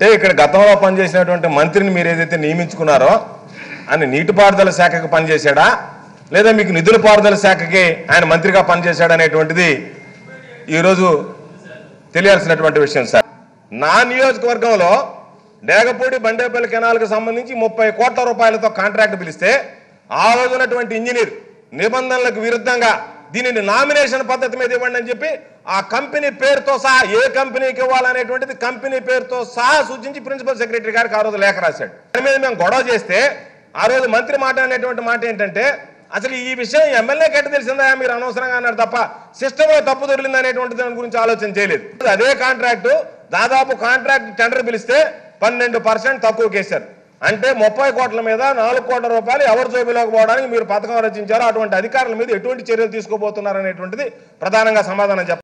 అంటే ఇక్కడ గతంలో పనిచేసినటువంటి మంత్రిని మీరు ఏదైతే నియమించుకున్నారో ఆయన నీటిపారుదల శాఖకు పనిచేశాడా లేదా మీకు నిధుల పారుదల శాఖకి ఆయన మంత్రిగా పనిచేశాడా అనేటువంటిది ఈరోజు తెలియాల్సినటువంటి విషయం సార్. నా నియోజకవర్గంలో డేగపూడి బండేపల్లి కెనాల్కి సంబంధించి 30 కోట్ల రూపాయలతో కాంట్రాక్ట్ పిలిస్తే ఆ రోజు ఉన్నటువంటి ఇంజనీర్ నిబంధనలకు విరుద్ధంగా దీనిని నామినేషన్ పద్ధతి మీద ఇవ్వండి అని చెప్పి ఆ కంపెనీ పేరుతో సహా ఏ కంపెనీకి ఇవ్వాలనేటువంటిది కంపెనీ పేరుతో సహా సూచించి ప్రిన్సిపల్ సెక్రటరీ గారికి ఆ రోజు లేఖ రాశాడు. దాని మీద మేము గొడవ చేస్తే ఆ రోజు మంత్రి మాట్లాడినటువంటి మాట ఏంటంటే అసలు ఈ విషయం ఎమ్మెల్యేకి ఎట్ట తెలిసిందా, మీరు అనవసరంగా అన్నారు తప్ప సిస్టంలో తప్పు దొరికింది అనేటువంటి దాని గురించి ఆలోచన చేయలేదు. అదే కాంట్రాక్టు దాదాపు కాంట్రాక్ట్ టెండర్ పిలిస్తే 12% తక్కువకేశారు. అంటే 30 కోట్ల మీద 4 కోట్ల రూపాయలు ఎవరు జోబిలోకి పోవడానికి మీరు పథకం రచించారు, అటువంటి అధికారుల మీద ఎటువంటి చర్యలు తీసుకోబోతున్నారు అనేటువంటిది ప్రధానంగా సమాధానం చెప్పారు.